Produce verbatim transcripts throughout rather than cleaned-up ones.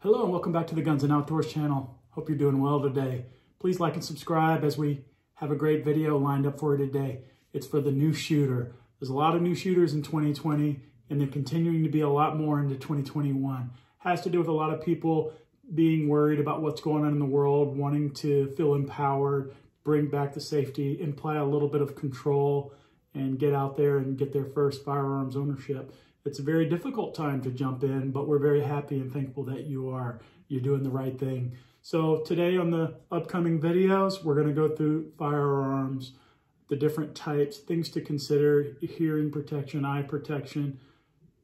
Hello and welcome back to the Guns and Outdoors channel. Hope you're doing well today. Please like and subscribe as we have a great video lined up for you today. It's for the new shooter. There's a lot of new shooters in twenty twenty and they're continuing to be a lot more into twenty twenty-one. Has to do with a lot of people being worried about what's going on in the world, wanting to feel empowered, bring back the safety, imply a little bit of control and get out there and get their first firearms ownership. It's a very difficult time to jump in, but we're very happy and thankful that you are. You're doing the right thing. So today on the upcoming videos, we're going to go through firearms, the different types, things to consider, hearing protection, eye protection,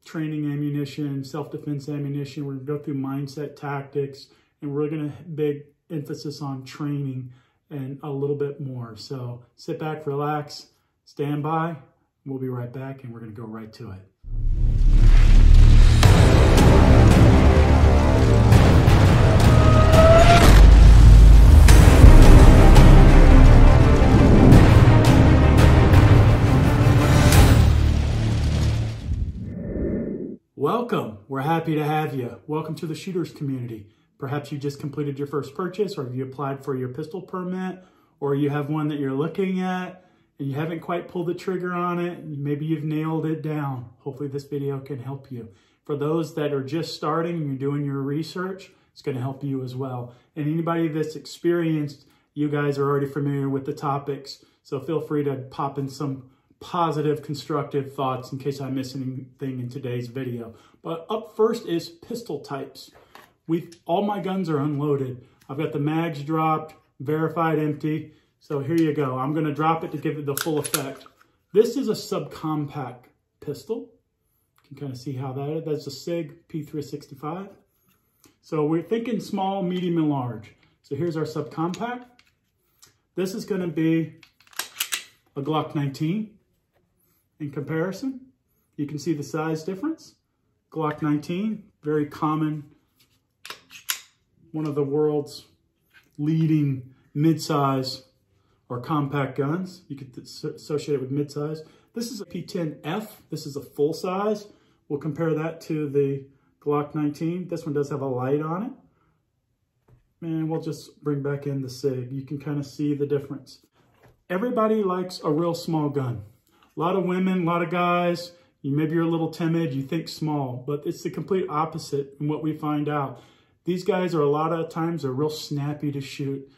training ammunition, self-defense ammunition. We're going to go through mindset, tactics, and we're going to big emphasis on training and a little bit more. So sit back, relax, stand by. We'll be right back and we're going to go right to it. Welcome. We're happy to have you. Welcome to the shooters community. Perhaps you just completed your first purchase, or you applied for your pistol permit, or you have one that you're looking at and you haven't quite pulled the trigger on it. Maybe you've nailed it down. Hopefully this video can help you. For those that are just starting and you're doing your research, it's going to help you as well. And anybody that's experienced, you guys are already familiar with the topics. So feel free to pop in some positive, constructive thoughts in case I miss anything in today's video. But up first is pistol types. We've, all my guns are unloaded. I've got the mags dropped, verified empty. So here you go. I'm going to drop it to give it the full effect. This is a subcompact pistol. You can kind of see how that is. That's a SIG P three sixty-five. So we're thinking small, medium, and large. So here's our subcompact. This is going to be a Glock nineteen. In comparison, you can see the size difference. Glock nineteen, very common, one of the world's leading mid-size or compact guns. You could associate it with mid-size. This is a P ten F. This is a full size. We'll compare that to the Glock nineteen. This one does have a light on it. And we'll just bring back in the SIG. You can kind of see the difference. Everybody likes a real small gun. A lot of women, a lot of guys, you, maybe you're a little timid, you think small, but it's the complete opposite in what we find out. These guys are a lot of times, they're real snappy to shoot.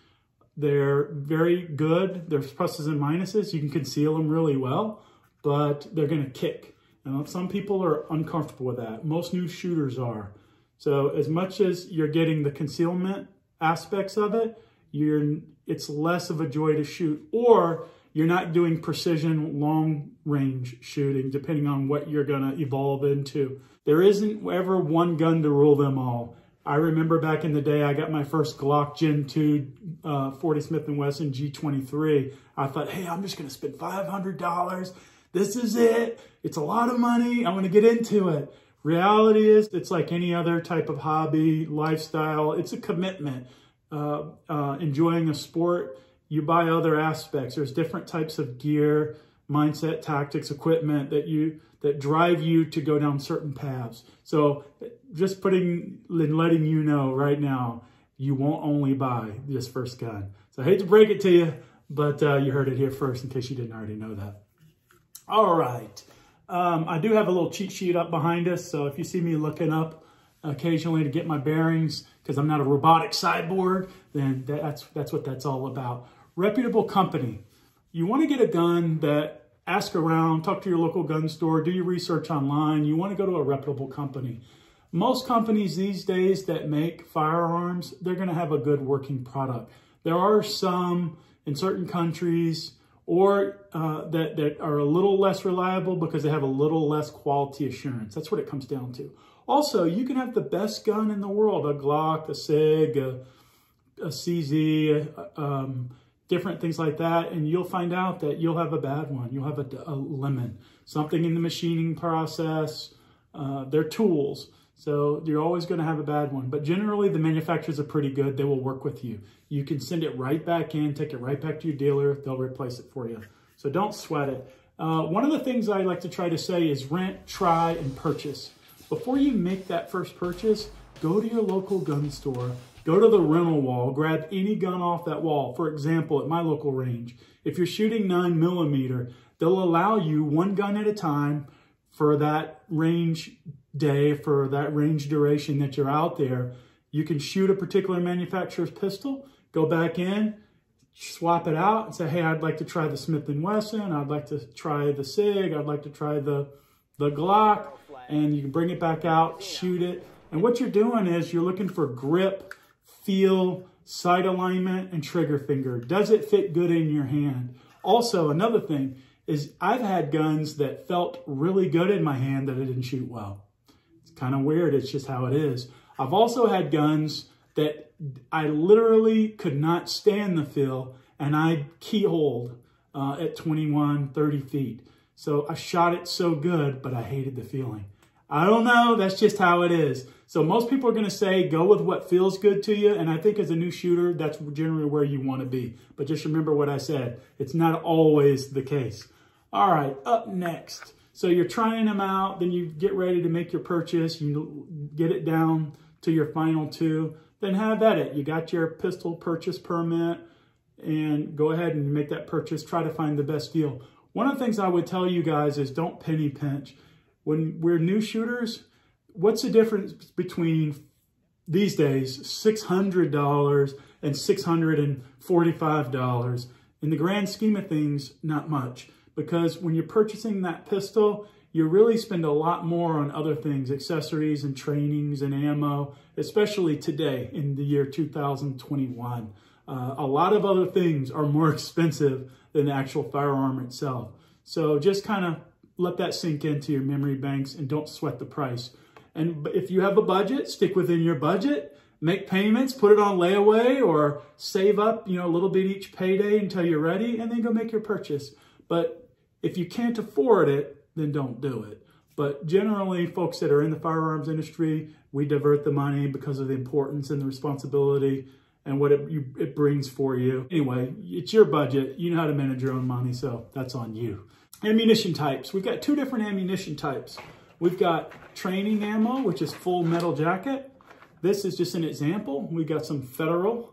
They're very good. There's pluses and minuses. You can conceal them really well, but they're going to kick. And some people are uncomfortable with that. Most new shooters are. So as much as you're getting the concealment aspects of it, you're, it's less of a joy to shoot, or you're not doing precision long range shooting, depending on what you're going to evolve into. There isn't ever one gun to rule them all. I remember back in the day, I got my first Glock Gen two uh, forty Smith and Wesson G twenty-three. I thought, hey, I'm just going to spend five hundred dollars. This is it. It's a lot of money. I'm going to get into it. Reality is, it's like any other type of hobby, lifestyle. It's a commitment. Uh, uh, enjoying a sport, you buy other aspects. There's different types of gear, mindset, tactics, equipment that you that drive you to go down certain paths. So just putting and letting you know right now, you won't only buy this first gun. So I hate to break it to you, but uh, you heard it here first in case you didn't already know that. All right. Um, I do have a little cheat sheet up behind us. So if you see me looking up occasionally to get my bearings because I'm not a robotic cyborg, then that's, that's what that's all about. Reputable company. You want to get a gun that, ask around, talk to your local gun store, do your research online. You want to go to a reputable company. Most companies these days that make firearms, they're going to have a good working product. There are some in certain countries or uh, that, that are a little less reliable because they have a little less quality assurance. That's what it comes down to. Also, you can have the best gun in the world, a Glock, a SIG, a, a C Z, a, um, different things like that, and you'll find out that you'll have a bad one. You'll have a, a lemon, something in the machining process, uh, their tools. So you're always going to have a bad one. But generally, the manufacturers are pretty good. They will work with you. You can send it right back in, take it right back to your dealer. They'll replace it for you. So don't sweat it. Uh, one of the things I like to try to say is rent, try, and purchase. Before you make that first purchase, go to your local gun store, go to the rental wall, grab any gun off that wall. For example, at my local range, if you're shooting nine millimeter, they'll allow you one gun at a time for that range day, for that range duration that you're out there. You can shoot a particular manufacturer's pistol, go back in, swap it out and say, hey, I'd like to try the Smith and Wesson. I'd like to try the SIG. I'd like to try the, the Glock. And you can bring it back out, shoot it. And what you're doing is you're looking for grip, feel, sight alignment, and trigger finger. Does it fit good in your hand? Also, another thing is I've had guns that felt really good in my hand that I didn't shoot well. It's kind of weird. It's just how it is. I've also had guns that I literally could not stand the feel, and I keyholed uh, at twenty-one, thirty feet. So I shot it so good, but I hated the feeling. I don't know, that's just how it is. So most people are gonna say, go with what feels good to you, and I think as a new shooter, that's generally where you wanna be. But just remember what I said, it's not always the case. All right, up next. So you're trying them out, then you get ready to make your purchase, you get it down to your final two, then have at it. You got your pistol purchase permit, and go ahead and make that purchase, try to find the best deal. One of the things I would tell you guys is don't penny pinch. When we're new shooters, what's the difference between these days six hundred dollars and six hundred forty-five dollars? In the grand scheme of things, not much. Because when you're purchasing that pistol, you really spend a lot more on other things, accessories and trainings and ammo, especially today in the year two thousand twenty-one. Uh, a lot of other things are more expensive than the actual firearm itself. So just kind of let that sink into your memory banks and don't sweat the price. And if you have a budget, stick within your budget, make payments, put it on layaway or save up, you know, a little bit each payday until you're ready and then go make your purchase. But if you can't afford it, then don't do it. But generally, folks that are in the firearms industry, we divert the money because of the importance and the responsibility and what it, you, it brings for you. Anyway, it's your budget. You know how to manage your own money, so that's on you. Ammunition types. We've got two different ammunition types. We've got training ammo, which is full metal jacket. This is just an example. We've got some Federal.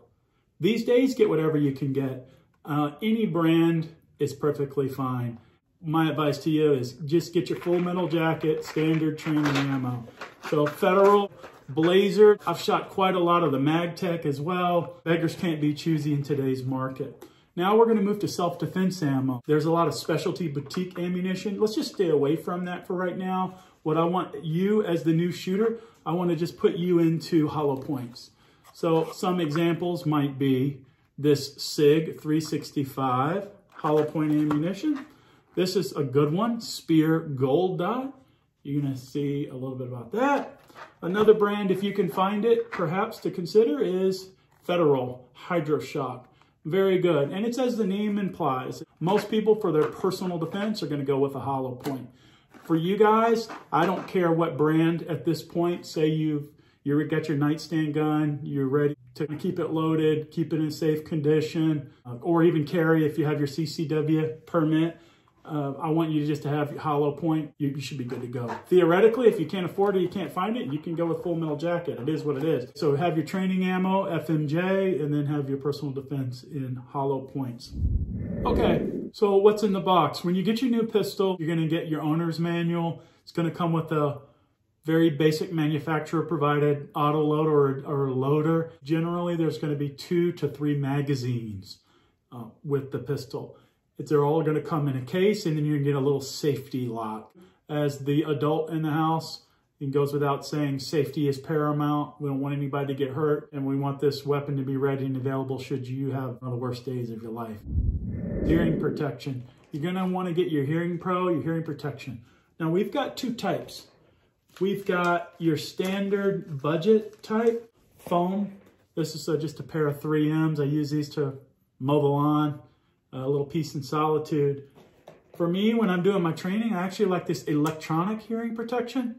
These days, get whatever you can get. Uh, any brand is perfectly fine. My advice to you is just get your full metal jacket, standard training ammo. So Federal, Blazer. I've shot quite a lot of the Magtech as well. Beggars can't be choosy in today's market. Now we're going to move to self-defense ammo. There's a lot of specialty boutique ammunition. Let's just stay away from that for right now. What I want you as the new shooter, I want to just put you into hollow points. So some examples might be this SIG three sixty-five hollow point ammunition. This is a good one, Spear Gold Dot. You're going to see a little bit about that. Another brand, if you can find it, perhaps to consider is Federal Hydroshock. Very good. And it's as the name implies. Most people, for their personal defense, are going to go with a hollow point. For you guys, I don't care what brand at this point. Say you've you got your nightstand gun, you're ready to keep it loaded, keep it in safe condition, or even carry if you have your C C W permit. Uh, I want you to just to have hollow point. You, you should be good to go. Theoretically, if you can't afford it, you can't find it, you can go with full metal jacket. It is what it is. So have your training ammo, F M J, and then have your personal defense in hollow points. Okay, so what's in the box? When you get your new pistol, you're gonna get your owner's manual. It's gonna come with a very basic manufacturer provided auto loader or, or loader. Generally, there's gonna be two to three magazines uh, with the pistol. They're all going to come in a case, and then you're going to get a little safety lock. As the adult in the house, it goes without saying, safety is paramount. We don't want anybody to get hurt, and we want this weapon to be ready and available should you have one of the worst days of your life. Hearing protection. You're going to want to get your Hearing Pro, your hearing protection. Now, we've got two types. We've got your standard budget type foam. This is uh, just a pair of three M's. I use these to mow the lawn. A little peace and solitude. For me, when I'm doing my training, I actually like this electronic hearing protection.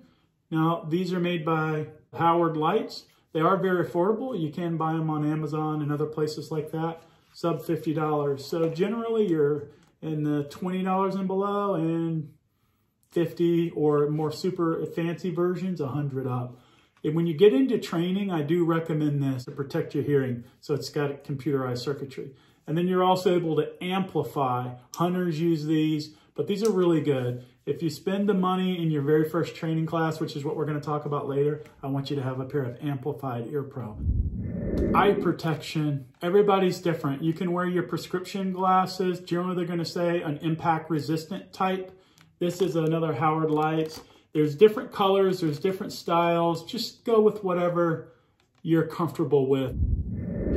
Now, these are made by Howard Leight. They are very affordable. You can buy them on Amazon and other places like that, sub fifty dollars. So generally, you're in the twenty dollars and below, and fifty dollars or more super fancy versions, one hundred dollars up. And when you get into training, I do recommend this to protect your hearing. So it's got computerized circuitry. And then you're also able to amplify. Hunters use these, but these are really good. If you spend the money in your very first training class, which is what we're going to talk about later, I want you to have a pair of amplified ear probe. Eye protection. Everybody's different. You can wear your prescription glasses. Generally, they're going to say an impact resistant type. This is another Howard Leight. There's different colors. There's different styles. Just go with whatever you're comfortable with.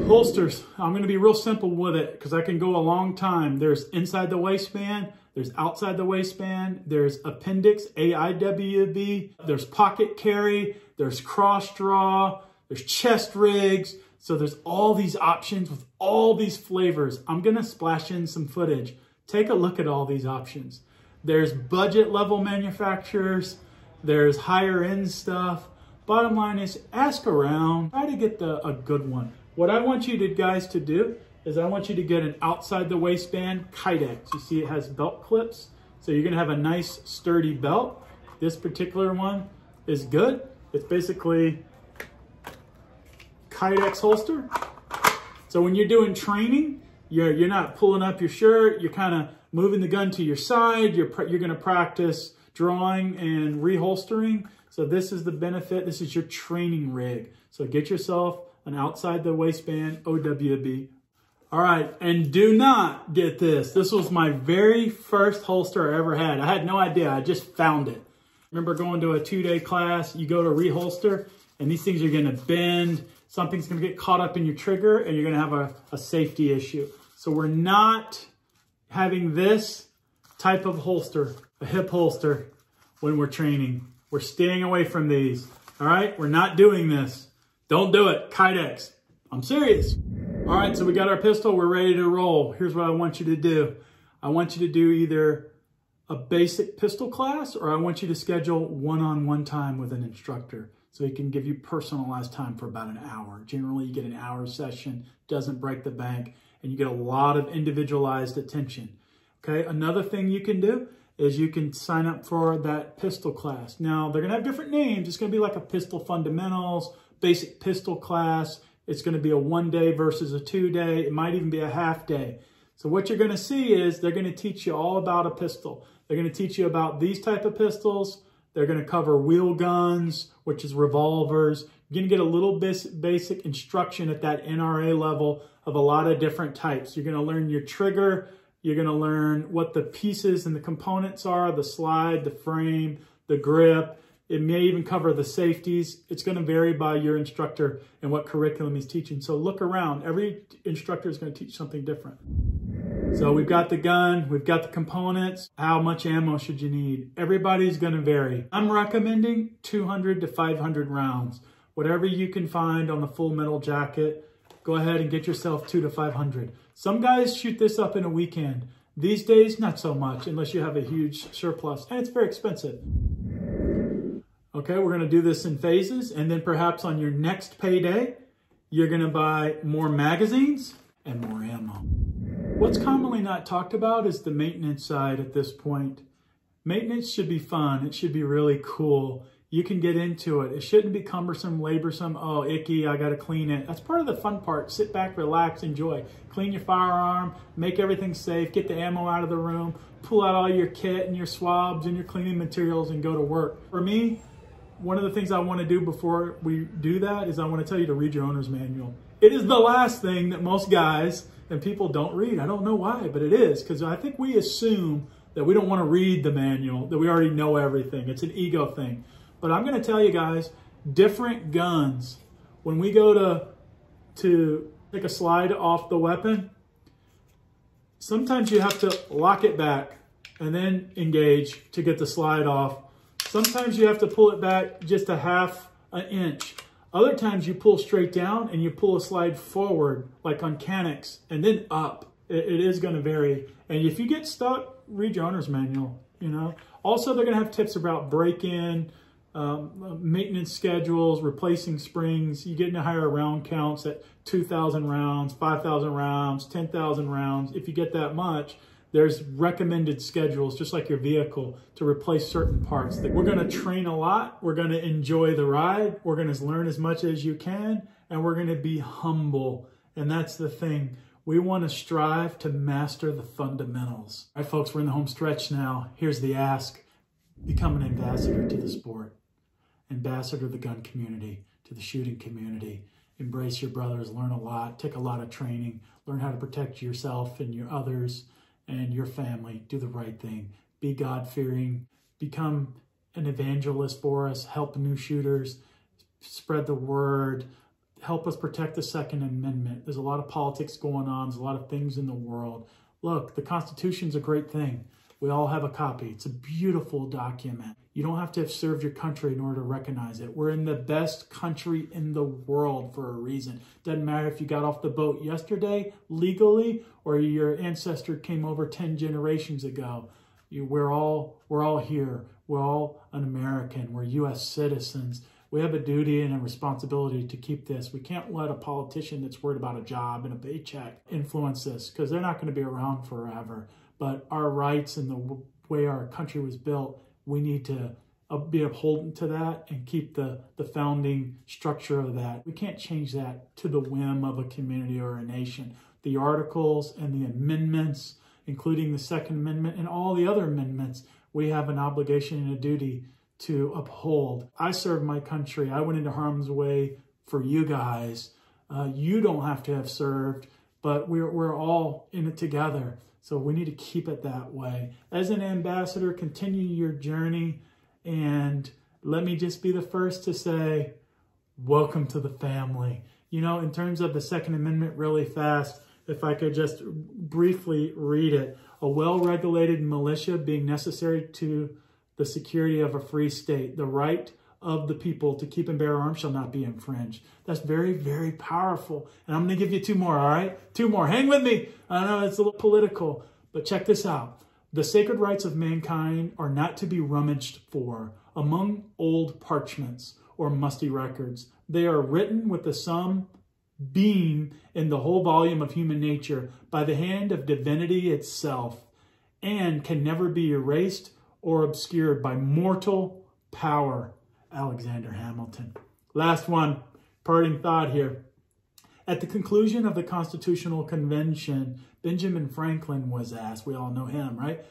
Holsters, I'm going to be real simple with it because I can go a long time. There's inside the waistband, there's outside the waistband, there's appendix, A I W B, there's pocket carry, there's cross draw, there's chest rigs. So there's all these options with all these flavors. I'm going to splash in some footage. Take a look at all these options. There's budget level manufacturers, there's higher end stuff. Bottom line is ask around, try to get the, a good one. What I want you to, guys to do is I want you to get an outside the waistband Kydex. You see it has belt clips. So you're going to have a nice sturdy belt. This particular one is good. It's basically Kydex holster. So when you're doing training, you're, you're not pulling up your shirt. You're kind of moving the gun to your side. You're, you're going to practice drawing and reholstering. So this is the benefit. This is your training rig. So get yourself an outside the waistband O W B. All right, and do not get this. This was my very first holster I ever had. I had no idea, I just found it. Remember going to a two day class, you go to reholster, and these things are gonna bend, something's gonna get caught up in your trigger, and you're gonna have a, a safety issue. So we're not having this type of holster, a hip holster, when we're training. We're staying away from these, all right? We're not doing this. Don't do it, Kydex. I'm serious. All right, so we got our pistol, we're ready to roll. Here's what I want you to do. I want you to do either a basic pistol class or I want you to schedule one-on-one time with an instructor so he can give you personalized time for about an hour. Generally, you get an hour session, doesn't break the bank, and you get a lot of individualized attention, okay? Another thing you can do is you can sign up for that pistol class. Now, they're gonna have different names. It's gonna be like a pistol fundamentals, basic pistol class. It's going to be a one day versus a two day. It might even be a half day. So what you're going to see is they're going to teach you all about a pistol. They're going to teach you about these type of pistols. They're going to cover wheel guns, which is revolvers. You're going to get a little bit basic instruction at that N R A level of a lot of different types. You're going to learn your trigger. You're going to learn what the pieces and the components are, the slide, the frame, the grip. It may even cover the safeties. It's going to vary by your instructor and what curriculum he's teaching. So look around. Every instructor is going to teach something different. So we've got the gun. We've got the components. How much ammo should you need? Everybody's going to vary. I'm recommending two hundred to five hundred rounds. Whatever you can find on the full metal jacket, go ahead and get yourself two to five hundred. Some guys shoot this up in a weekend. These days, not so much unless you have a huge surplus. And it's very expensive. Okay, we're going to do this in phases, and then perhaps on your next payday, you're going to buy more magazines and more ammo. What's commonly not talked about is the maintenance side at this point. Maintenance should be fun. It should be really cool. You can get into it. It shouldn't be cumbersome, laborsome. Oh, icky, I got to clean it. That's part of the fun part. Sit back, relax, enjoy. Clean your firearm, make everything safe, get the ammo out of the room, pull out all your kit and your swabs and your cleaning materials and go to work. For me, one of the things I want to do before we do that is I want to tell you to read your owner's manual. It is the last thing that most guys and people don't read. I don't know why, but it is, because I think we assume that we don't want to read the manual, that we already know everything. It's an ego thing. But I'm going to tell you guys, different guns, when we go to, to take a slide off the weapon, sometimes you have to lock it back and then engage to get the slide off. Sometimes you have to pull it back just a half an inch. Other times you pull straight down and you pull a slide forward, like on Canik, and then up. It, it is going to vary. And if you get stuck, read your owner's manual, you know. Also, they're going to have tips about break-in, um, maintenance schedules, replacing springs. You get into higher round counts at two thousand rounds, five thousand rounds, ten thousand rounds. If you get that much, There's recommended schedules, just like your vehicle, to replace certain parts. We're gonna train a lot, we're gonna enjoy the ride, we're gonna learn as much as you can, and we're gonna be humble. And that's the thing. We wanna strive to master the fundamentals. All right, folks, we're in the home stretch now. Here's the ask. Become an ambassador to the sport. Ambassador to the gun community, to the shooting community. Embrace your brothers, learn a lot, take a lot of training, learn how to protect yourself and your others and your family. Do the right thing. Be God-fearing. Become an evangelist for us. Help new shooters. Spread the word. Help us protect the Second Amendment. There's a lot of politics going on. There's a lot of things in the world. Look, the Constitution's a great thing. We all have a copy. It's a beautiful document. You don't have to have served your country in order to recognize it. We're in the best country in the world for a reason. Doesn't matter if you got off the boat yesterday legally or your ancestor came over ten generations ago. You, we're all, we're all here. We're all an American. We're U S citizens. We have a duty and a responsibility to keep this. We can't let a politician that's worried about a job and a paycheck influence this, because they're not going to be around forever. But our rights and the way our country was built, we need to be upholding to that and keep the, the founding structure of that. We can't change that to the whim of a community or a nation. The articles and the amendments, including the Second Amendment and all the other amendments, we have an obligation and a duty to uphold. I served my country. I went into harm's way for you guys. Uh, you don't have to have served, but we're, we're all in it together. So we need to keep it that way. As an ambassador, continue your journey. And let me just be the first to say, welcome to the family. You know, in terms of the Second Amendment, really fast, if I could just briefly read it. A well-regulated militia being necessary to the security of a free state. The right of the people to keep and bear arms shall not be infringed. That's very, very powerful. And I'm going to give you two more, all right? Two more. Hang with me. I know it's a little political, but check this out. The sacred rights of mankind are not to be rummaged for among old parchments or musty records. They are written with the sum being in the whole volume of human nature by the hand of divinity itself, and can never be erased or obscured by mortal power. Alexander Hamilton. Last one, parting thought here. At the conclusion of the Constitutional Convention, Benjamin Franklin was asked, we all know him, right?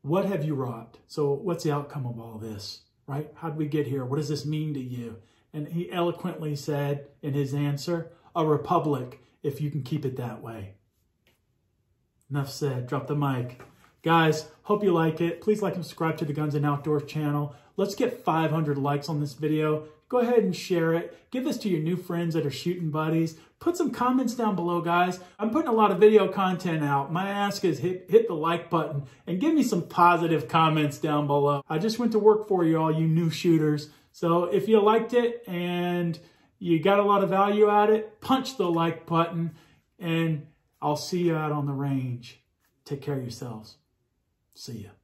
What have you wrought? So what's the outcome of all this, right? How did we get here? What does this mean to you? And he eloquently said in his answer, a republic, if you can keep it that way. Enough said, drop the mic. Guys, hope you like it. Please like and subscribe to the Guns and Outdoors channel. Let's get five hundred likes on this video. Go ahead and share it. Give this to your new friends that are shooting buddies. Put some comments down below, guys. I'm putting a lot of video content out. My ask is hit, hit the like button and give me some positive comments down below. I just went to work for you all, you new shooters. So if you liked it and you got a lot of value out of it, punch the like button, and I'll see you out on the range. Take care of yourselves. See ya.